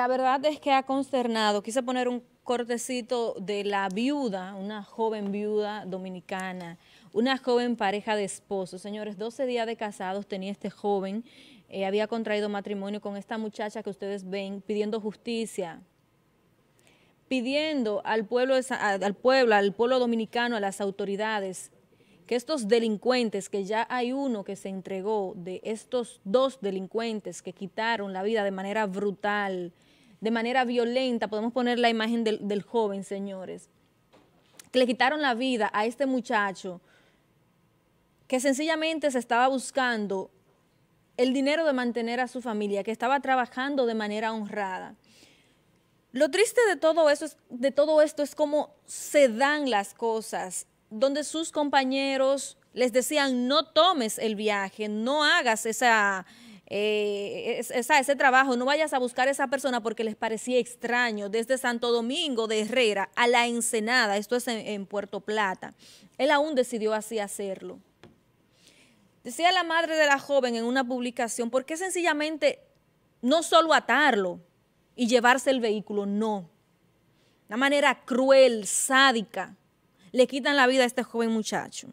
La verdad es que ha consternado. Quise poner un cortecito de la viuda, una joven viuda dominicana, una joven pareja de esposos. Señores, 12 días de casados tenía este joven, había contraído matrimonio con esta muchacha que ustedes ven, pidiendo justicia, pidiendo al pueblo dominicano, a las autoridades, que estos delincuentes, que ya hay uno que se entregó, de estos dos delincuentes que quitaron la vida de manera brutal, de manera violenta, podemos poner la imagen del joven, señores, que le quitaron la vida a este muchacho, que sencillamente se estaba buscando el dinero de mantener a su familia, que estaba trabajando de manera honrada. Lo triste de todo eso es, cómo se dan las cosas, donde sus compañeros les decían, no tomes el viaje, no hagas ese trabajo, no vayas a buscar a esa persona porque les parecía extraño, desde Santo Domingo de Herrera a La Ensenada, esto es en Puerto Plata. Él aún decidió así hacerlo. Decía la madre de la joven en una publicación, ¿por qué sencillamente no solo atarlo y llevarse el vehículo? No. Una manera cruel, sádica, le quitan la vida a este joven muchacho.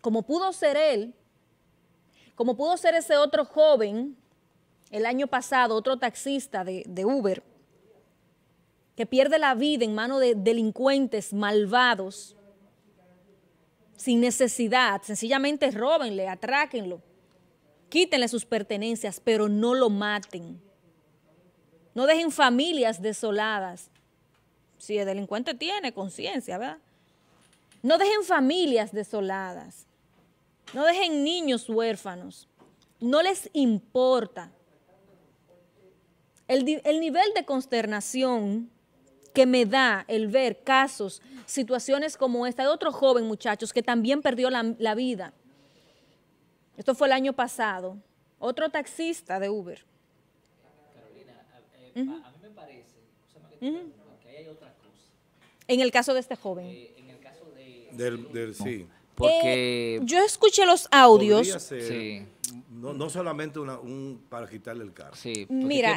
Como pudo ser él, como pudo ser ese otro joven, el año pasado, otro taxista de Uber, que pierde la vida en manos de delincuentes malvados, sin necesidad, sencillamente róbenle, atráquenlo, quítenle sus pertenencias, pero no lo maten. No dejen familias desoladas. Si el delincuente tiene conciencia, ¿verdad? No dejen familias desoladas, no dejen niños huérfanos, no les importa. El nivel de consternación que me da el ver casos, situaciones como esta de otro joven, muchachos, que también perdió la vida. Esto fue el año pasado, otro taxista de Uber. Carolina, a mí me parece, hay otra cosa. En el caso de este joven. En el caso del sí. Porque yo escuché los audios. Ser, sí. No solamente para quitarle el carro. Sí. Mira,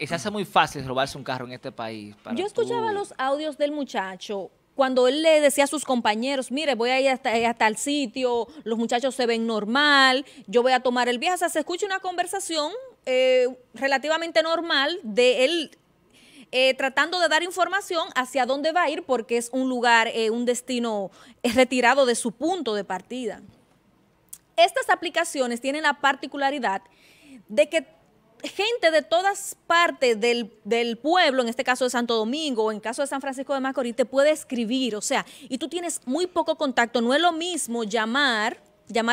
se hace muy fácil robarse un carro en este país. Yo escuchaba los audios del muchacho cuando él le decía a sus compañeros, mire, voy a ir hasta el sitio, los muchachos se ven normal, yo voy a tomar el viaje. O sea, se escucha una conversación relativamente normal de él, tratando de dar información hacia dónde va a ir porque es un lugar, un destino retirado de su punto de partida. Estas aplicaciones tienen la particularidad de que gente de todas partes del pueblo, en este caso de Santo Domingo, en el caso de San Francisco de Macorís, te puede escribir, o sea, y tú tienes muy poco contacto. No es lo mismo llamar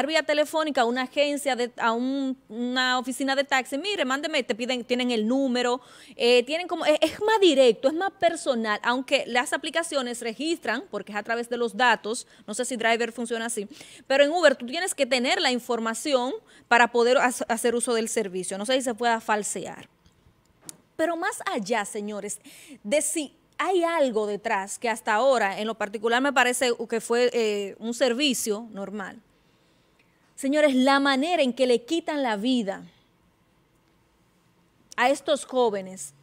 vía telefónica a una agencia, a una oficina de taxi, mire, mándeme, te piden, tienen el número, tienen como, es más directo, es más personal, aunque las aplicaciones registran, porque es a través de los datos, no sé si Driver funciona así, pero en Uber tú tienes que tener la información para poder hacer uso del servicio, no sé si se pueda falsear. Pero más allá, señores, de si hay algo detrás que hasta ahora, en lo particular me parece que fue un servicio normal, señores, la manera en que le quitan la vida a estos jóvenes,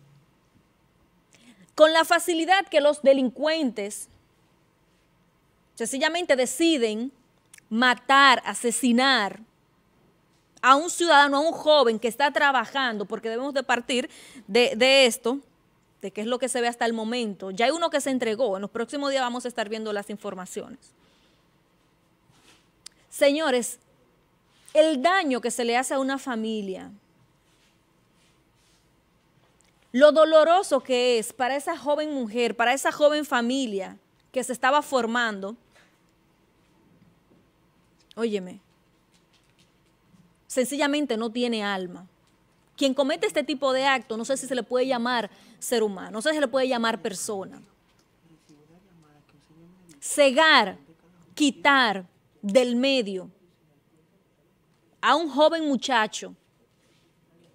con la facilidad que los delincuentes sencillamente deciden matar, asesinar a un ciudadano, a un joven que está trabajando, porque debemos de partir de esto, de qué es lo que se ve hasta el momento. Ya hay uno que se entregó, en los próximos días vamos a estar viendo las informaciones. Señores, el daño que se le hace a una familia, lo doloroso que es para esa joven mujer, para esa joven familia que se estaba formando, óyeme, sencillamente no tiene alma. Quien comete este tipo de acto, no sé si se le puede llamar ser humano, no sé si se le puede llamar persona. Cegar, quitar del medio a un joven muchacho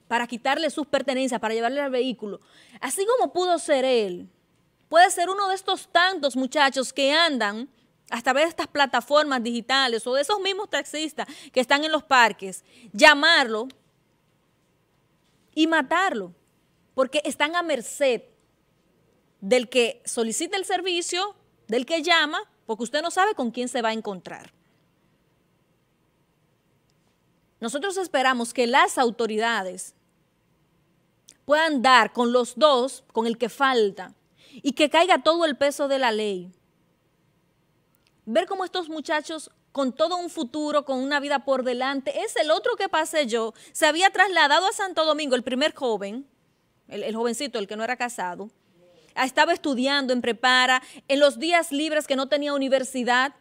para quitarle sus pertenencias, para llevarle al vehículo. Así como pudo ser él, puede ser uno de estos tantos muchachos que andan a través de estas plataformas digitales o de esos mismos taxistas que están en los parques, llamarlo y matarlo. porque están a merced del que solicita el servicio, del que llama, porque usted no sabe con quién se va a encontrar. Nosotros esperamos que las autoridades puedan dar con los dos, con el que falta, y que caiga todo el peso de la ley. Ver cómo estos muchachos, con todo un futuro, con una vida por delante, es el otro que pasé yo, se había trasladado a Santo Domingo, el primer joven, el jovencito, el que no era casado, estaba estudiando en prepara, en los días libres que no tenía universidad,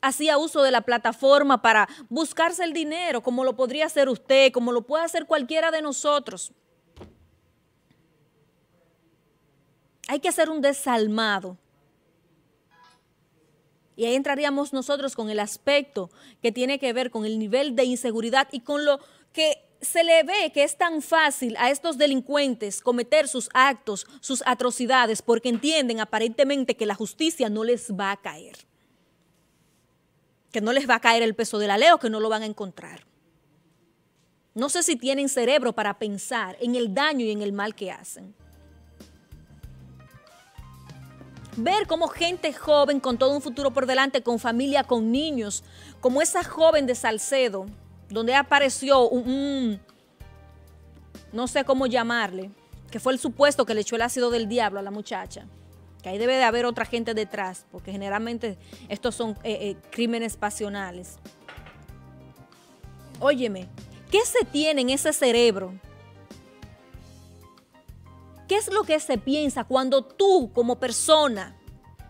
hacía uso de la plataforma para buscarse el dinero, como lo podría hacer usted, como lo puede hacer cualquiera de nosotros. Hay que hacer un desalmado. Y ahí entraríamos nosotros con el aspecto que tiene que ver con el nivel de inseguridad y con lo que se le ve que es tan fácil a estos delincuentes cometer sus actos, sus atrocidades, porque entienden aparentemente que la justicia no les va a caer, que no les va a caer el peso de la ley o que no lo van a encontrar. No sé si tienen cerebro para pensar en el daño y en el mal que hacen. Ver cómo gente joven con todo un futuro por delante, con familia, con niños, como esa joven de Salcedo, donde apareció un no sé cómo llamarle, que fue el supuesto que le echó el ácido del diablo a la muchacha. Que ahí debe de haber otra gente detrás, porque generalmente estos son crímenes pasionales. Óyeme, ¿qué se tiene en ese cerebro? ¿Qué es lo que se piensa cuando tú, como persona,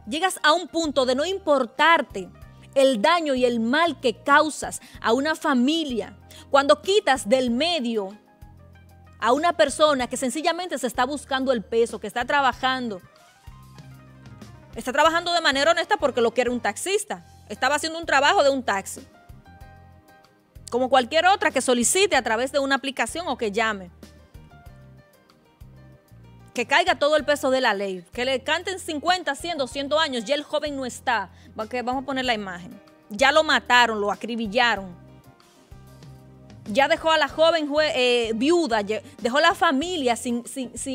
llegas a un punto de no importarte el daño y el mal que causas a una familia? Cuando quitas del medio a una persona que sencillamente se está buscando el peso, que está trabajando. Está trabajando de manera honesta porque lo quiere un taxista. Estaba haciendo un trabajo de un taxi, como cualquier otra que solicite a través de una aplicación o que llame. Que caiga todo el peso de la ley. Que le canten 50, 100, 200 años. Ya el joven no está. Vamos a poner la imagen. Ya lo mataron, lo acribillaron. Ya dejó a la joven viuda, dejó la familia sin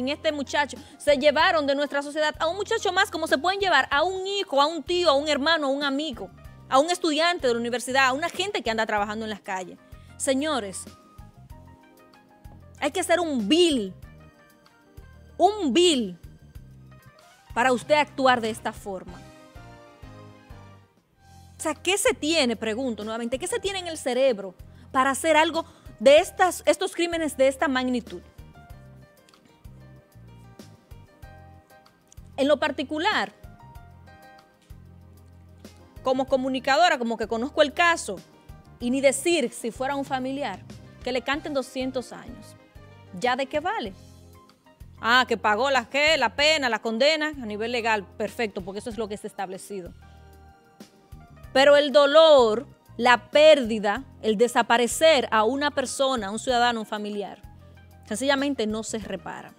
este muchacho. Se llevaron de nuestra sociedad a un muchacho más, como se pueden llevar a un hijo, a un tío, a un hermano, a un amigo, a un estudiante de la universidad, a una gente que anda trabajando en las calles. Señores, hay que hacer un bill para usted actuar de esta forma. O sea, ¿qué se tiene? Pregunto nuevamente, ¿qué se tiene en el cerebro para hacer algo de estos crímenes de esta magnitud? En lo particular, como comunicadora, como que conozco el caso, y ni decir si fuera un familiar, que le canten 200 años, ¿ya de qué vale? Ah, que pagó la pena, la condena, a nivel legal, perfecto, porque eso es lo que es establecido. Pero el dolor, la pérdida, el desaparecer a una persona, a un ciudadano, un familiar, sencillamente no se repara.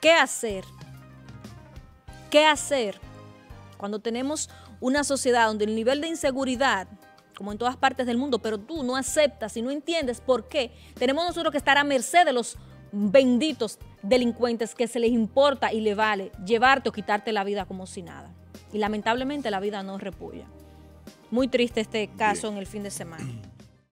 ¿Qué hacer? ¿Qué hacer cuando tenemos una sociedad donde el nivel de inseguridad, como en todas partes del mundo, pero tú no aceptas y no entiendes por qué? Tenemos nosotros que estar a merced de los benditos delincuentes que se les importa y le vale llevarte o quitarte la vida como si nada. Y lamentablemente la vida no repudia. Muy triste este caso en el fin de semana.